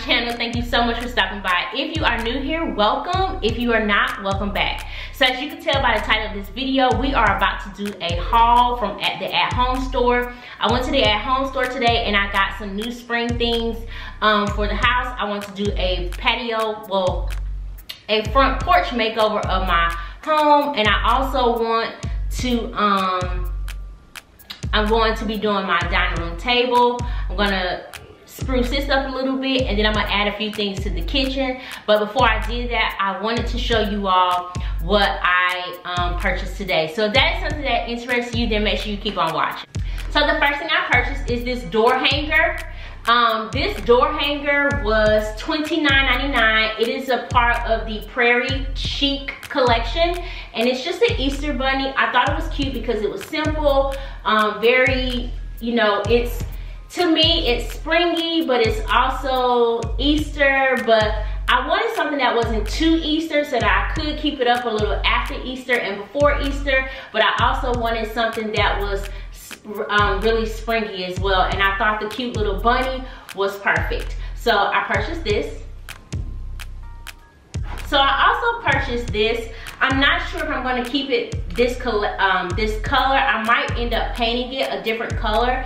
channel. Thank you so much for stopping by. If you are new here, welcome. If you are not, welcome back. So as you can tell by the title of this video, we are about to do a haul from the At Home Store. I went to the At Home Store today and I got some new spring things for the house. I want to do a patio, well, a front porch makeover of my home, and I also want to I'm going to be doing my dining room table. I'm gonna spruce this up a little bit, and then I'm gonna add a few things to the kitchen. But before I did that, I wanted to show you all what I purchased today. So if that is something that interests you, then make sure you keep on watching. So the first thing I purchased is this door hanger. This door hanger was $29.99. It is a part of the Prairie Chic collection, and it's just an Easter bunny. I thought it was cute because it was simple, very, you know, it's, to me, it's springy, but it's also Easter. But I wanted something that wasn't too Easter so that I could keep it up a little after Easter and before Easter, but I also wanted something that was really springy as well, and I thought the cute little bunny was perfect. So I purchased this. So I also purchased this. I'm not sure if I'm going to keep it this color. I might end up painting it a different color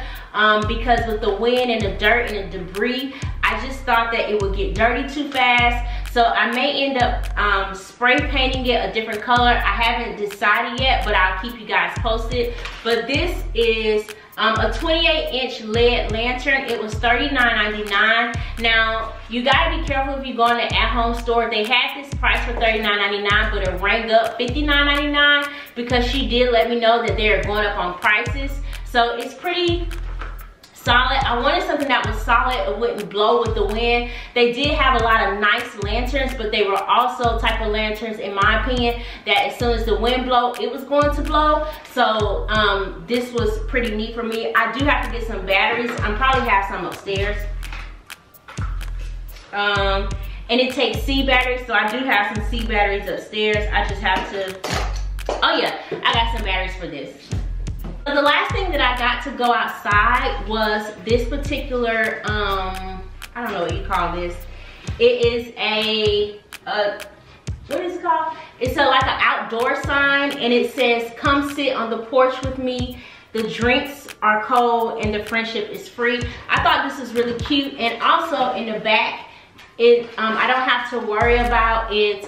because with the wind and the dirt and the debris, I just thought that it would get dirty too fast. So I may end up spray painting it a different color. I haven't decided yet, but I'll keep you guys posted. But this is a 28-inch LED lantern. It was $39.99. Now, you gotta be careful if you go in the At Home Store. They had this price for $39.99, but it rang up $59.99 because she did let me know that they're going up on prices. So it's pretty solid. I wanted something that was solid. It wouldn't blow with the wind. They did have a lot of nice lanterns, but they were also type of lanterns, in my opinion, that as soon as the wind blow, it was going to blow. So this was pretty neat for me. I do have to get some batteries. I probably have some upstairs. And it takes C batteries, so I do have some C batteries upstairs. I just have to, oh yeah, I got some batteries for this. So the last thing that I got to go outside was this particular, I don't know what you call this. It is a what is it called? It's like an outdoor sign, and it says, "Come sit on the porch with me. The drinks are cold and the friendship is free." I thought this was really cute. And also in the back, it I don't have to worry about it.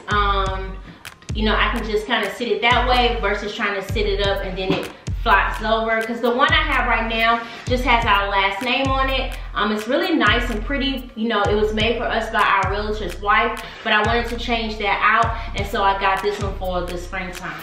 You know, I can just kind of sit it that way versus trying to sit it up and then it flops over, because the one I have right now just has our last name on it. It's really nice and pretty. You know, it was made for us by our realtor's wife, but I wanted to change that out, and so I got this one for the springtime.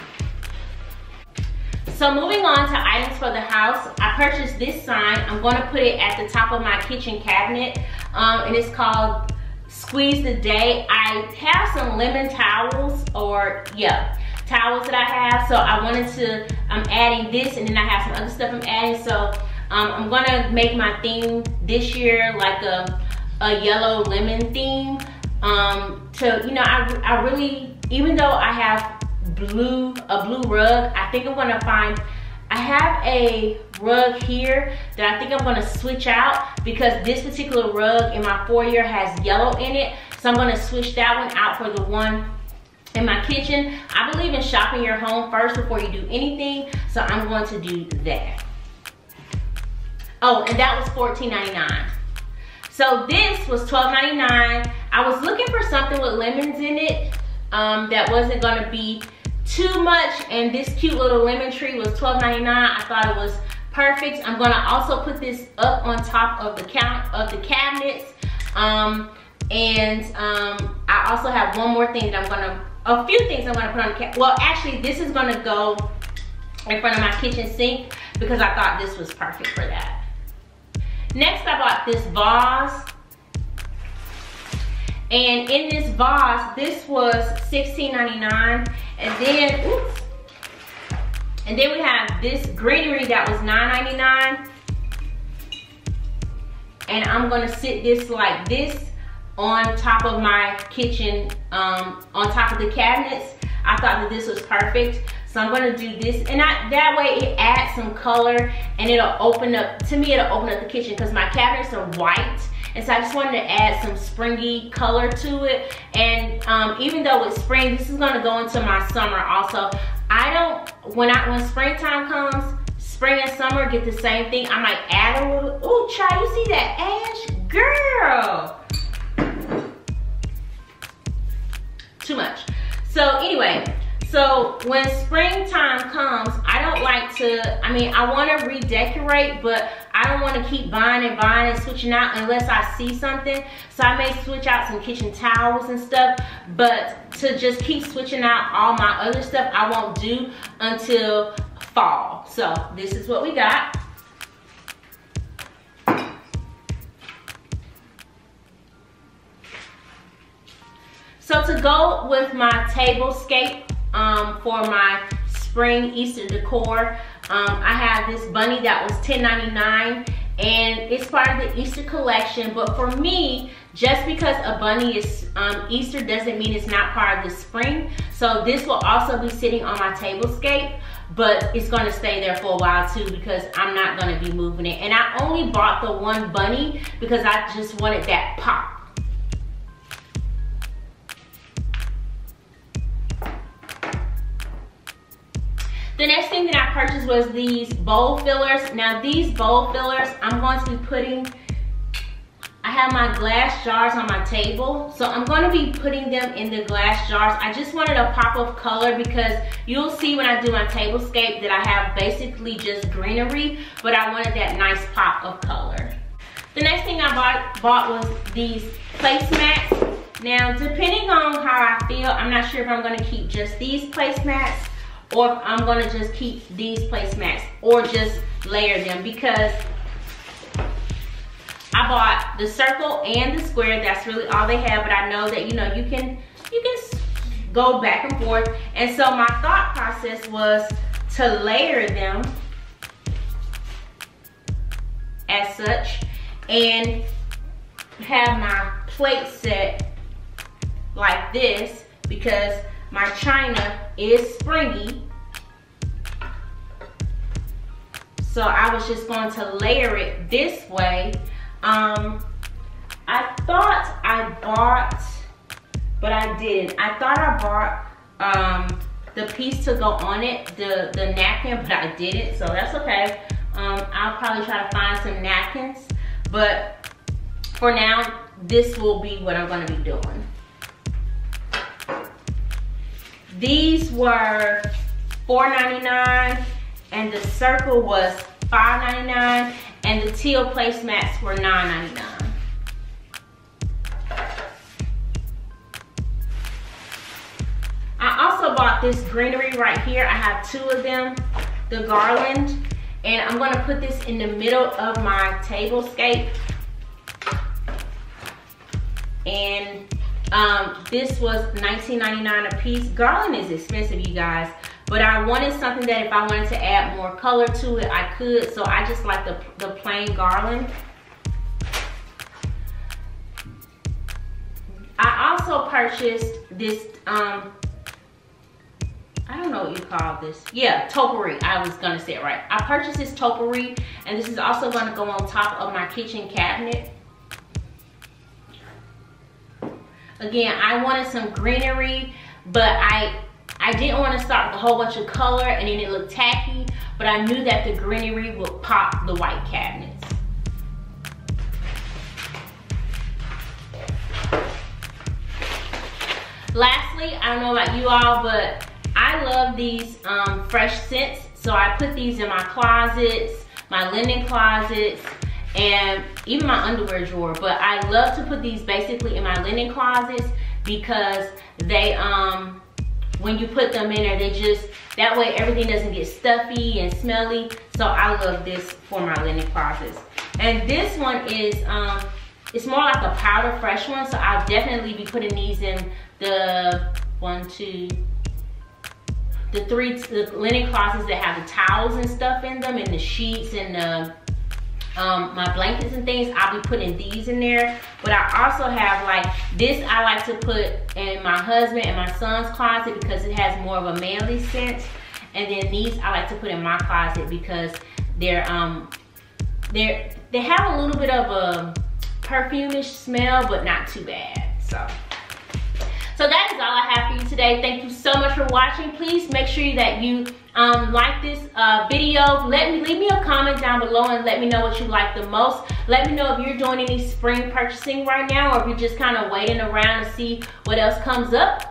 So moving on to items for the house, I purchased this sign. I'm going to put it at the top of my kitchen cabinet, and it's called Squeeze the Day. I have some lemon towels, or yeah, towels that I have, so I wanted to, I'm adding this, and then I have some other stuff I'm adding. So I'm gonna make my theme this year like a yellow lemon theme. To, you know, I really, even though I have a blue rug, I think I'm gonna find, I have a rug here that I think I'm gonna switch out because this particular rug in my foyer has yellow in it. So I'm gonna switch that one out for the one in my kitchen. I believe in shopping your home first before you do anything, so I'm going to do that. Oh, and that was $14.99. So this was $12.99. I was looking for something with lemons in it that wasn't going to be too much, and this cute little lemon tree was $12.99. I thought it was perfect. I'm going to also put this up on top of the cabinets, and I also have one more thing that I'm going to, a few things I'm gonna put on the cat. Well, actually, this is gonna go in front of my kitchen sink because I thought this was perfect for that. Next, I bought this vase. And in this vase, this was $16.99. And then, oops. And then we have this greenery that was $9.99. And I'm gonna sit this like this on top of my kitchen, on top of the cabinets. I thought that this was perfect. So I'm gonna do this, and that way it adds some color, and it'll open up, to me it'll open up the kitchen because my cabinets are white, And so I just wanted to add some springy color to it. And even though it's spring, this is gonna go into my summer also. When springtime comes, spring and summer get the same thing. I might add a little, ooh child, you see that ash? Girl! Too much. So anyway, so when springtime comes, I don't like to, I wanna redecorate, but I don't wanna keep buying and switching out unless I see something. So I may switch out some kitchen towels and stuff, but to just keep switching out all my other stuff, I won't do until fall. So this is what we got. So to go with my table scape for my spring Easter decor, I have this bunny that was $10.99 and it's part of the Easter collection. But for me, just because a bunny is Easter doesn't mean it's not part of the spring. So this will also be sitting on my table scape, but it's gonna stay there for a while too because I'm not gonna be moving it. And I only bought the one bunny because I just wanted that pop. The next thing that I purchased was these bowl fillers. Now these bowl fillers, I'm going to be putting, I have my glass jars on my table, so I'm going to be putting them in the glass jars. I just wanted a pop of color because you'll see when I do my table scape that I have basically just greenery, but I wanted that nice pop of color. The next thing I bought was these placemats. Now depending on how I feel, I'm not sure if I'm going to keep just these placemats or if I'm gonna just keep these placemats or just layer them, because I bought the circle and the square. That's really all they have, but I know that, you know, you can go back and forth. And so my thought process was to layer them as such and have my plate set like this, because my china is springy. So I was just going to layer it this way. I thought I bought, but I didn't. I thought I bought the piece to go on it, the napkin, but I didn't, so that's okay. I'll probably try to find some napkins, but for now, this will be what I'm gonna be doing. These were $4.99 and the circle was $5.99 and the teal placemats were $9.99. I also bought this greenery right here. I have two of them, the garland, and I'm gonna put this in the middle of my table scape. And this was $19.99 a piece. Garland is expensive, you guys, but I wanted something that if I wanted to add more color to it, I could. So I just like the plain garland. I also purchased this, I don't know what you call this. Yeah, topiary, I was gonna say it right. I purchased this topiary, and this is also gonna go on top of my kitchen cabinet. Again, I wanted some greenery, but I didn't want to start with a whole bunch of color and then it looked tacky, but I knew that the greenery would pop the white cabinets. Lastly, I don't know about you all, but I love these fresh scents. So I put these in my closets, my linen closets, and even my underwear drawer, but I love to put these basically in my linen closets because they, when you put them in there, they just, that way everything doesn't get stuffy and smelly. So I love this for my linen closets. And this one is, it's more like a powder fresh one, so I'll definitely be putting these in the three linen closets that have the towels and stuff in them, and the sheets and the my blankets and things. I'll be putting these in there, but I also have like this, I like to put in my husband and my son's closet because it has more of a manly scent. And then these I like to put in my closet because they have a little bit of a perfumish smell, but not too bad. So that is all I have for you today. Thank you so much for watching. Please make sure that you like this video. Leave me a comment down below and let me know what you like the most. Let me know if you're doing any spring purchasing right now, or if you're just kind of waiting around to see what else comes up.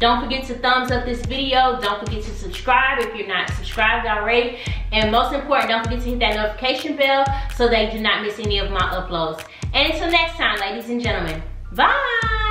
Don't forget to thumbs up this video. Don't forget to subscribe if you're not subscribed already. And most important, don't forget to hit that notification bell so that you do not miss any of my uploads. And until next time, ladies and gentlemen, bye.